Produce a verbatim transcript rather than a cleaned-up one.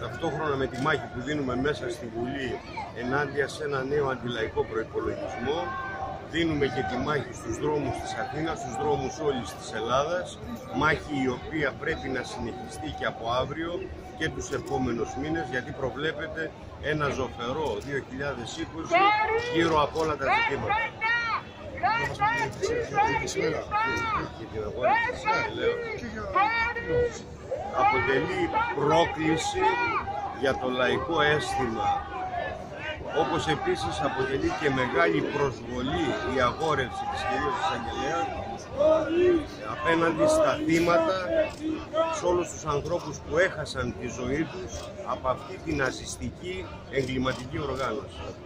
ταυτόχρονα με τη μάχη που δίνουμε μέσα στη Βουλή ενάντια σε ένα νέο αντιλαϊκό προϋπολογισμό, δίνουμε και τη μάχη στους δρόμους της Αθήνας, στους δρόμους όλης της Ελλάδας, μάχη η οποία πρέπει να συνεχιστεί και από αύριο και τους επόμενους μήνες, γιατί προβλέπεται ένα ζωφερό δύο χιλιάδες είκοσι γύρω από όλα τα ζητήματα. Αποτελεί πρόκληση για το λαϊκό αίσθημα, όπως επίσης αποτελεί και μεγάλη προσβολή η αγόρευση της κυρίας εισαγγελέα απέναντι στα θύματα, σε όλους τους ανθρώπους που έχασαν τη ζωή τους από αυτή τη ναζιστική εγκληματική οργάνωση.